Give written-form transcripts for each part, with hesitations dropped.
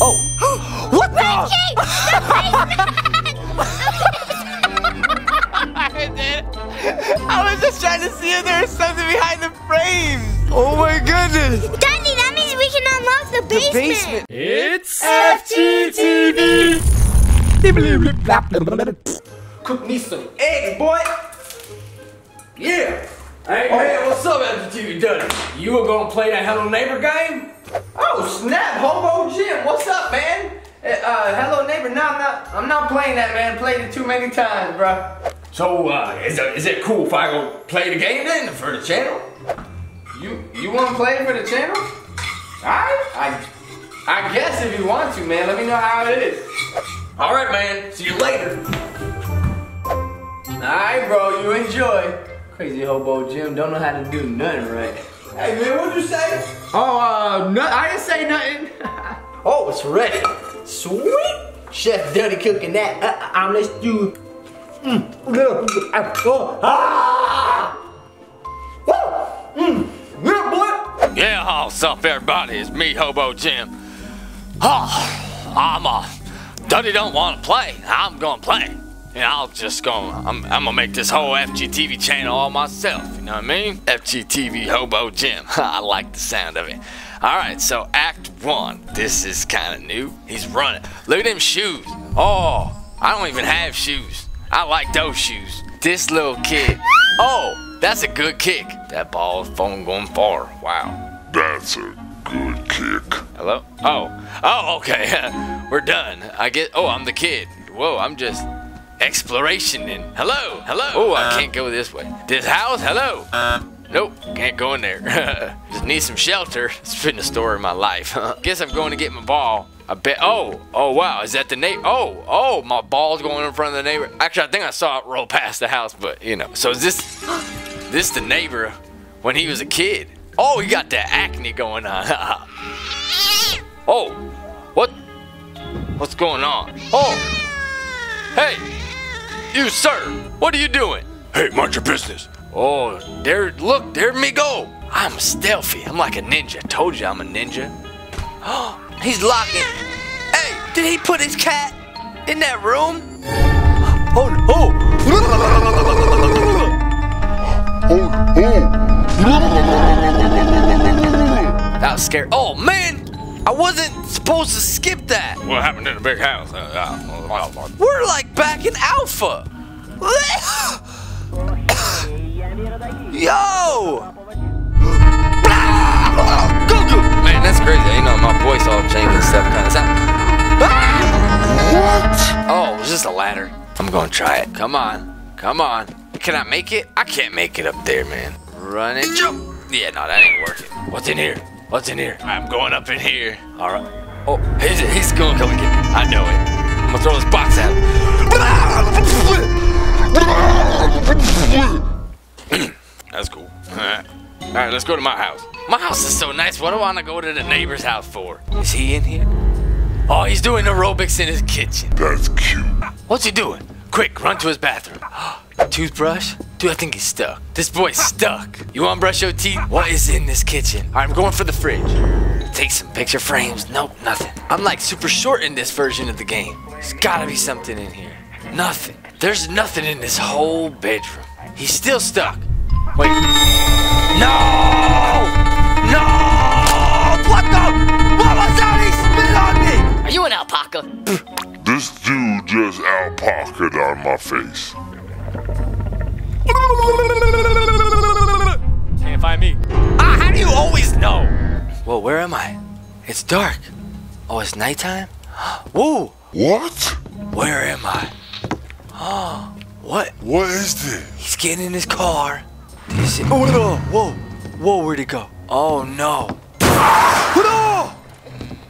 Oh. What the? Reggie! I was just trying to see if there was something behind the frames. Oh my goodness. Daddy, that means we can unlock the basement. It's FGTeeV. Cook me some eggs, boy. Yeah. Hey, man, what's up, FGTeeV Duddy? You were gonna play that Hello Neighbor game? Oh, snap, Hobo Jim, what's up, man? Hello Neighbor, no, I'm not playing that, man. Played it too many times, bro. So, is it cool if I go play the game then for the channel? You wanna play it for the channel? Alright, I guess if you want to, man. Let me know how it is. Alright, man, see you later. Alright, bro, you enjoy. Crazy Hobo Jim, don't know how to do nothing right. Hey, man, what'd you say? Oh, no, I didn't say nothing. Oh, it's ready. Sweet. Chef Duddy cooking that omelette stew. Yeah, what's up, everybody? It's me, Hobo Jim. Oh, Duddy don't want to play. I'm gonna play. And I'm gonna make this whole FGTeeV channel all myself, you know what I mean? FGTeeV Hobo Jim, I like the sound of it. Alright, so act one, this is kinda new. He's running, look at them shoes. Oh, I don't even have shoes. I like those shoes. This little kick, oh, that's a good kick. That ball's going far, wow. That's a good kick. Hello? Oh, okay, we're done. I get, oh, I'm the kid. Whoa, I'm just, exploration in. Hello. Oh, I can't go this way. This house, hello. Nope, can't go in there. Just need some shelter. It's been the story of my life. Guess I'm going to get my ball. I bet, oh wow, is that the neighbor? Oh, my ball's going in front of the neighbor. Actually, I think I saw it roll past the house, but you know. So is this the neighbor when he was a kid? Oh, he got that acne going on. Oh, what's going on? Oh, hey. You, sir, what are you doing? Hey, mind your business. Oh, there me go. I'm stealthy. I'm like a ninja. I told you I'm a ninja. Oh, he's locked in. Hey, did he put his cat in that room? Oh, no. Oh. That was scary. Oh, man. I wasn't supposed to skip that. What happened in the big house? We're like back in Alpha. Yo! Man, that's crazy. You know, my voice all changed and stuff kind of sound. What? Oh, it was just a ladder. I'm going to try it. Come on. Can I make it? I can't make it up there, man. Run and jump. Yeah, no, that ain't working. What's in here? I'm going up in here. All right. Oh, he's going to come again. I know it. I'm going to throw this box at him. That's cool. All right, let's go to my house. My house is so nice. What do I want to go to the neighbor's house for? Is he in here? Oh, he's doing aerobics in his kitchen. That's cute. What's he doing? Quick, run to his bathroom. Toothbrush? Dude, I think he's stuck. This boy's stuck. You want to brush your teeth? What is in this kitchen? All right, I'm going for the fridge. Take some picture frames. Nope, nothing. I'm like super short in this version of the game. There's gotta be something in here. Nothing. There's nothing in this whole bedroom. He's still stuck. Wait. No! What the? What was that? He spit on me! Are you an alpaca? This dude just alpaca'd on my face. Can't find me. How do you always know? Well, where am I? It's dark. Oh, it's nighttime? Whoa! What? Where am I? Oh, what? What is this? He's getting in his car. Oh no! Whoa! Where'd he go? Oh no! No!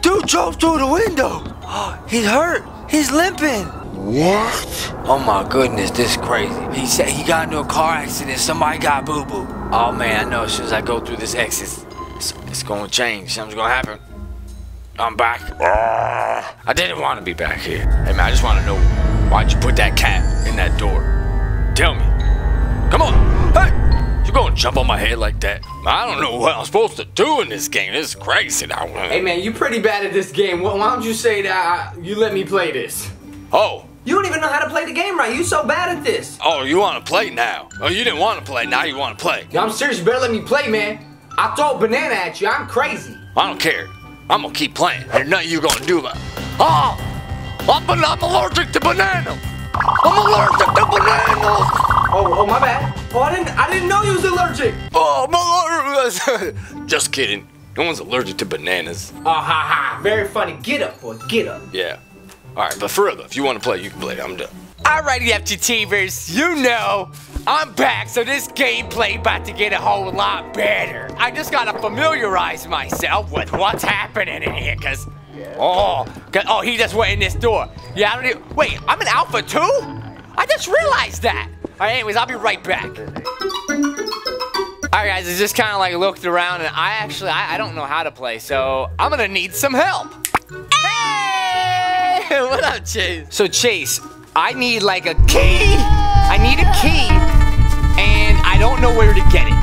Dude jumped through the window. Oh, he's hurt. He's limping. What? Oh my goodness, this is crazy. He said he got into a car accident. Somebody got boo-boo. Oh man, I know as soon as I go through this exit, it's gonna change. Something's gonna happen. I'm back. I didn't want to be back here. Hey man, I just want to know why'd you put that cat in that door? Tell me. Come on. Hey, You gonna jump on my head like that? I don't know what I'm supposed to do in this game. This is crazy. Hey man, you pretty bad at this game. Why don't you say that you let me play this? Oh. You don't even know how to play the game right. You so bad at this. Oh, you want to play now? Oh, you didn't want to play. Now you want to play. No, I'm serious. You better let me play, man. I throw a banana at you. I'm crazy. I don't care. I'm gonna keep playing. There's nothing you gonna do about it. Oh, I'm allergic to bananas. I'm allergic to bananas. Oh, my bad. Oh, I didn't know you was allergic. Oh, my. Just kidding. No one's allergic to bananas. Oh, ha ha. Very funny. Get up, boy. Get up. Yeah. Alright, but for real though, if you want to play, you can play. I'm done. Alrighty, FGTeevers, you know, I'm back, so this gameplay about to get a whole lot better. I just gotta familiarize myself with what's happening in here, cause, oh, he just went in this door. Yeah, I don't even, wait, I'm an alpha too? I just realized that. Alright, anyways, I'll be right back. Alright guys, I just kinda like looked around and I actually, I don't know how to play, so I'm gonna need some help. What up, Chase? So, Chase, I need, like, a key. I need a key, and I don't know where to get it.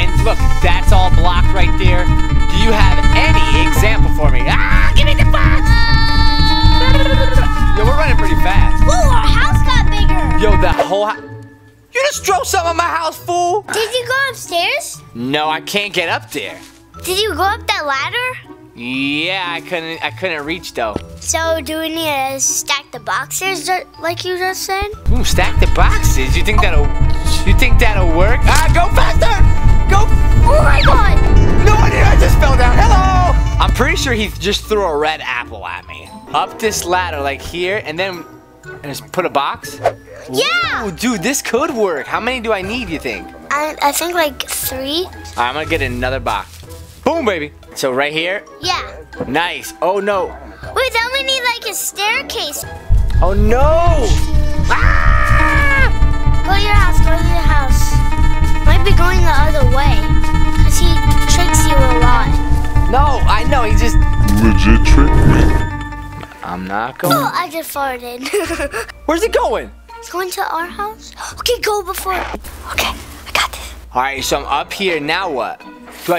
And look, that's all blocked right there. Do you have any example for me? Ah, give me the box! Yo, we're running pretty fast. Whoa, our house got bigger. Yo, the whole house. You just drove something on my house, fool. Did you go upstairs? No, I can't get up there. Did you go up that ladder? Yeah, I couldn't reach though. So do we need to stack the boxes like you just said? Ooh, stack the boxes? You think that'll work? Ah, go faster! Go! Oh my god! No, I just fell down. Hello! I'm pretty sure he just threw a red apple at me. Up this ladder like here and then just put a box? Yeah! Ooh, dude, this could work. How many do I need, you think? I think like 3. Alright, I'm gonna get another box. Boom, baby. So right here? Yeah. Nice. Oh, no. Wait, then we need, like, a staircase. Oh, no. Ah! Go to your house. Go to your house. Might be going the other way because he tricks you a lot. No, I know. He just legit tricked me. I'm not going. Oh, I just farted. Where's it going? It's going to our house. Okay, go before. Okay, I got this. All right, so I'm up here. Now what?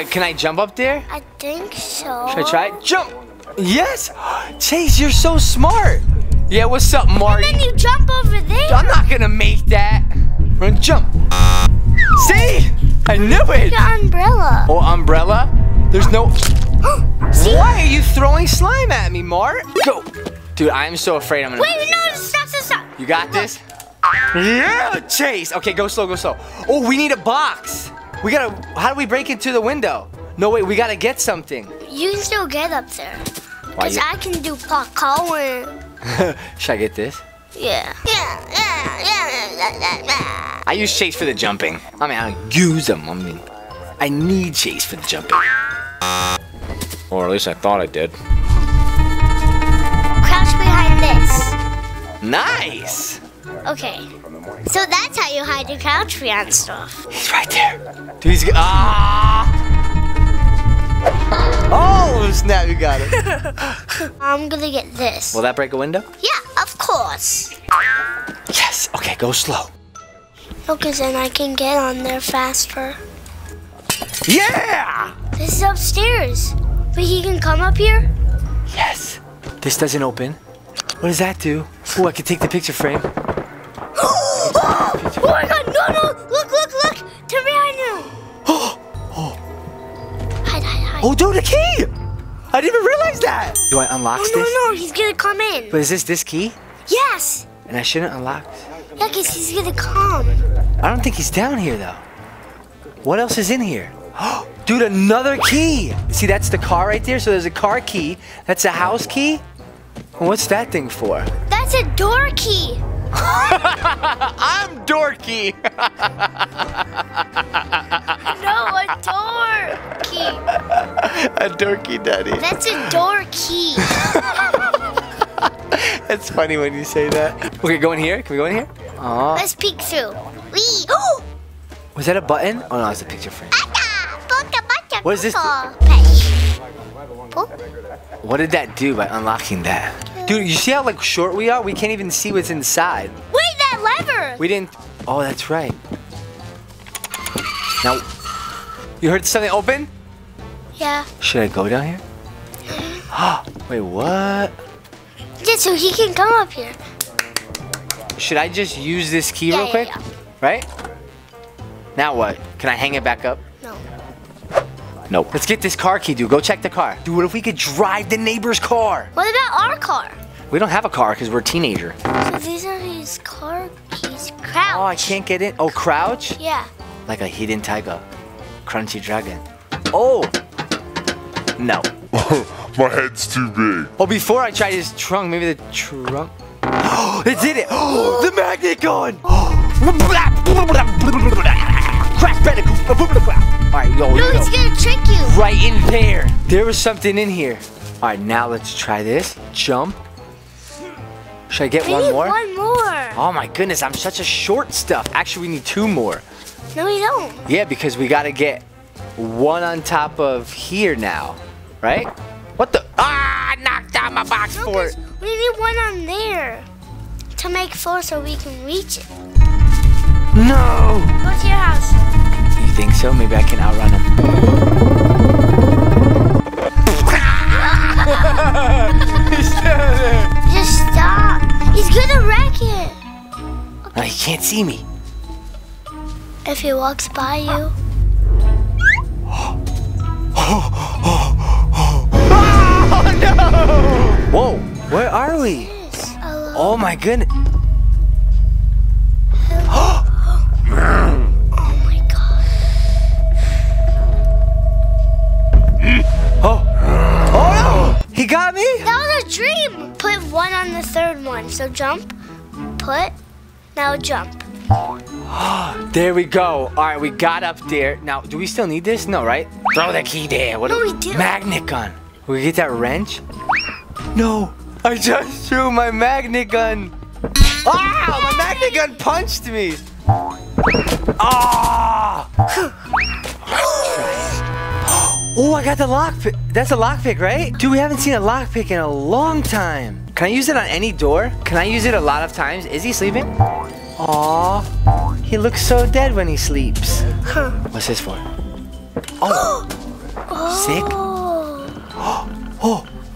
Can I jump up there? I think so. Should I try it? Jump! Yes! Chase, you're so smart! Yeah, what's up, Mark? And then you jump over there! I'm not gonna make that! Run, jump! See? I knew it! Your umbrella. Oh, umbrella? There's no... Why are you throwing slime at me, Mark? Go! Dude, I am so afraid I'm gonna... Wait, no! Stop! You got this? Yeah, Chase! Okay, go slow, go slow. Oh, we need a box! We gotta, how do we break into the window? No, wait, we gotta get something. You can still get up there. Because I can do parkour. Should I get this? Yeah. Yeah. I use Chase for the jumping. I mean, I use him. I mean, I need Chase for the jumping. Or at least I thought I did. Crouch behind this. Nice. Okay. So that's how you hide your couch behind stuff. He's right there. Dude, he's Oh snap! You got it. I'm gonna get this. Will that break a window? Yeah, of course. Yes. Okay, go slow. Okay, then I can get on there faster. Yeah. This is upstairs, but he can come up here. Yes. This doesn't open. What does that do? Oh, I can take the picture frame. Oh my god, no! Look, look, look! Turn behind you! Hide. Oh, dude, a key! I didn't even realize that! Do I unlock this? No, he's gonna come in. But is this key? Yes! And I shouldn't unlock? Yeah, because he's gonna come. I don't think he's down here, though. What else is in here? Oh, dude, another key! See, that's the car right there, so there's a car key. That's a house key. What's that thing for? That's a door key! I'm dorky. No, a dorky. A dorky daddy. That's a dorky. That's funny when you say that. Okay, go in here. Can we go in here? Aww. Let's peek through. Wee. Oh! Was that a button? Oh no, it's a picture frame. What is this? What did that do by unlocking that? Dude, you see how like short we are? We can't even see what's inside. Wait, that lever! We didn't... Oh, that's right. Now, you heard something open? Yeah. Should I go down here? Wait, what? Yeah, so he can come up here. Should I just use this key real quick? Yeah. Right? Now what? Can I hang it back up? No. Nope. Let's get this car key, dude. Go check the car. Dude, what if we could drive the neighbor's car? What about our car? We don't have a car because we're a teenager. So these are his car keys. Crouch. Oh, I can't get in. Oh, crouch? Yeah. Like a hidden tiger. Crunchy dragon. Oh! No. My head's too big. Oh, before I tried his trunk, maybe the trunk. Oh, it did it! Oh, the magnet gun! Crash Bandicoot! Alright, yo, no, he's gonna trick you! Right in there! There was something in here. Alright, now let's try this. Jump. Should I get one more? One more! Oh my goodness, I'm such a short stuff. Actually, we need two more. No, we don't. Yeah, because we gotta get one on top of here now. Right? What the? Ah! I knocked down my box fort. We need one on there to make four so we can reach it. No! Go to your house. You think so? Maybe I can outrun him. Just stop. He's gonna wreck it. Okay. No, he can't see me. If he walks by you. Oh no! Whoa, where are we? Oh my goodness. Oh my god. Oh. Oh no! He got me? That was a dream! Put one on the third one. So jump, put, now jump. There we go. Alright, we got up there. Now, do we still need this? No, right? Throw the key there. What do we do? Magnet gun. Will we get that wrench? No! I just threw my magnet gun! Ah! My magnet gun punched me! Ah! Oh, I got the lockpick. That's a lockpick, right? Dude, we haven't seen a lockpick in a long time. Can I use it on any door? Can I use it a lot of times? Is he sleeping? Aw, he looks so dead when he sleeps. Huh. What's this for? Oh! Sick?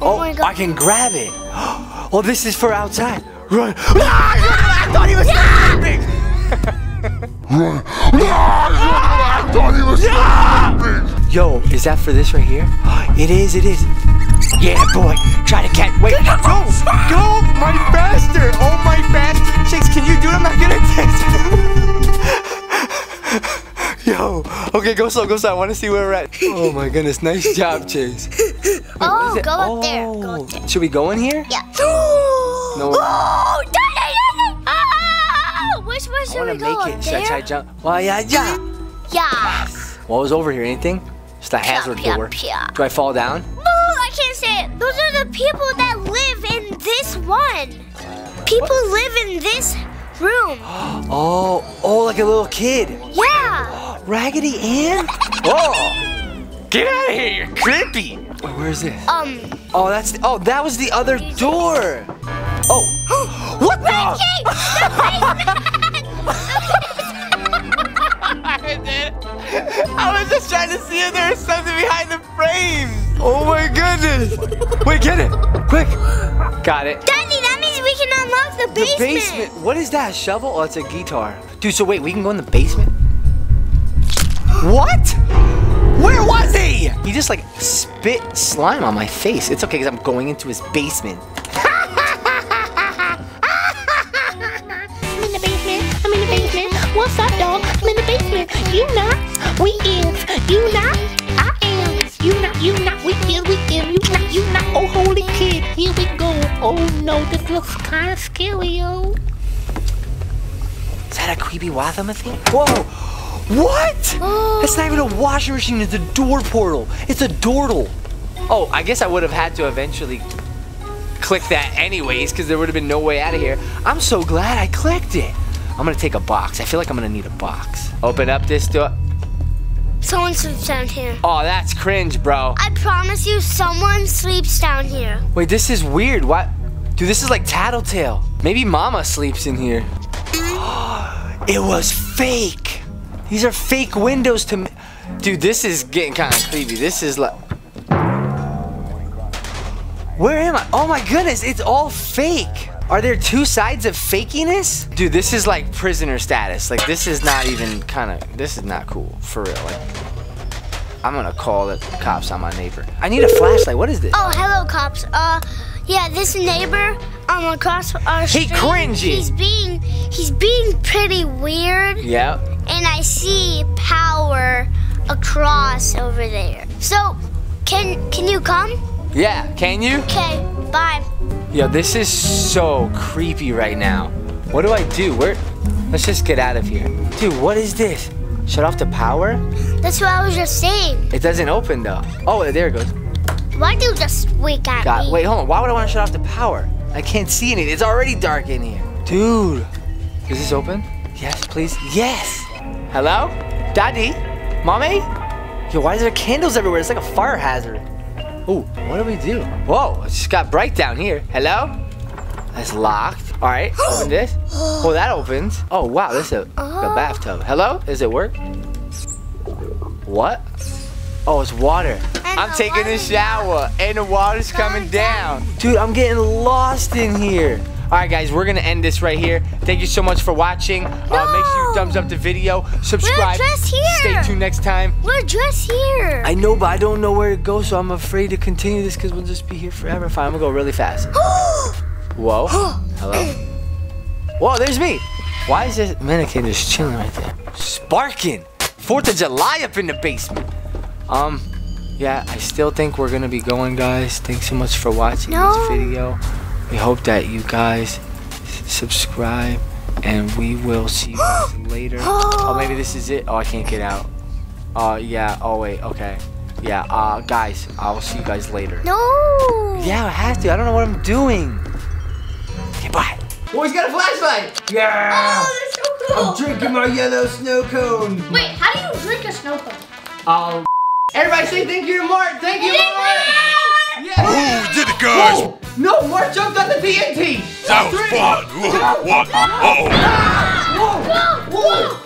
Oh my God. I can grab it. Oh, this is for outside. Run. I thought he was sleeping. Run. I thought he was sleeping. Yo, is that for this right here? It is, it is. Yeah, boy. Try to catch. Wait. Go. My faster. Oh, my faster. Chase, can you do it? I'm not going to taste it. Yo. Okay, go slow, go slow. I want to see where we're at. Oh, my goodness. Nice job, Chase. Oh, go up there. Go up there. Should we go in here? Yeah. No. Oh, daddy. Oh, which way should we go? Up there? Should I try to jump? Well, yeah. Yes. What was over here? Anything? Just a hazard door. Do I fall down? No, I can't say it. Those are the people that live in this one. People live in this room. Oh, like a little kid. Yeah. Raggedy Ann? Oh, get out of here. You're creepy. Wait, where is this? Oh, that's. Oh, that was the other door. Oh. What the? I was just trying to see if there was something behind the frames. Oh my goodness! Wait, get it, quick. Got it. Daddy, that means we can unlock the basement. What is that? A shovel? Oh, it's a guitar. Dude, so wait, we can go in the basement. What? Where was he? He just like spit slime on my face. It's okay because I'm going into his basement. I'm in the basement. I'm in the basement. What's up, dog? I'm in the basement. You not. We is. You not. I am. You not. You not. We is. We am. You not. You not. Oh, holy kid. Here we go. Oh, no. This looks kind of scary, yo. Is that a creepy wathama thing? Whoa. What? That's not even a washing machine, it's a door portal. It's a doortle. Oh, I guess I would have had to eventually click that anyways, because there would have been no way out of here. I'm so glad I clicked it. I'm gonna take a box. I feel like I'm gonna need a box. Open up this door. Someone sleeps down here. Oh, that's cringe, bro. I promise you, someone sleeps down here. Wait, this is weird. What? Dude, this is like Tattletail. Maybe Mama sleeps in here. It was fake. These are fake windows to me. Dude, this is getting kind of creepy. This is like... Where am I? Oh my goodness, it's all fake. Are there two sides of fakiness? Dude, this is like prisoner status. Like, this is not even kind of... This is not cool, for real. Like, I'm gonna call the cops on my neighbor. I need a flashlight. What is this? Oh, hello, cops. Yeah, this neighbor across our street. He cringy. He's being pretty weird. Yeah. And I see power across over there. So, can you come? Yeah, can you? Okay, bye. Yo, this is so creepy right now. What do I do? Let's just get out of here. Dude, what is this? Shut off the power? That's what I was just saying. It doesn't open though. Oh, there it goes. Why do you just wake at me? Wait, hold on. Why would I want to shut off the power? I can't see anything. It's already dark in here. Dude, is this open? Yes, please. Yes. Hello? Daddy? Mommy? Yo, why is there candles everywhere? It's like a fire hazard. Oh, what do we do? Whoa, it just got bright down here. Hello? That's locked. All right, open this. Oh, that opens. Oh, wow, this is a bathtub. Hello? Does it work? What? Oh, it's water. I'm taking a shower, and the water's coming down. Dude, I'm getting lost in here. All right, guys, we're gonna end this right here. Thank you so much for watching. Make sure you thumbs up the video, subscribe. We're just here. Stay tuned next time. We're just here. I know, but I don't know where to go, so I'm afraid to continue this because we'll just be here forever. Fine, I'm gonna go really fast. Whoa. Hello. Whoa, there's me. Why is this mannequin just chilling right there? Sparking. 4th of July up in the basement. Yeah, I still think we're gonna be going, guys. Thanks so much for watching this video. We hope that you guys subscribe, and we will see you guys later. Oh, maybe this is it. Oh, I can't get out. Yeah. Oh, wait. Okay. Yeah. Guys, I'll see you guys later. No. Yeah, I have to. I don't know what I'm doing. Okay, bye. Oh, he's got a flashlight. Yeah. Oh, that's so cool. I'm drinking my yellow snow cone. Wait, how do you drink a snow cone? Everybody say thank you to Mark. Thank you, Mark. Yeah. Oh, did it, guys. Whoa. No, Mark jumped on the TNT! That was fun! What? Uh-oh! Whoa! Whoa! Whoa!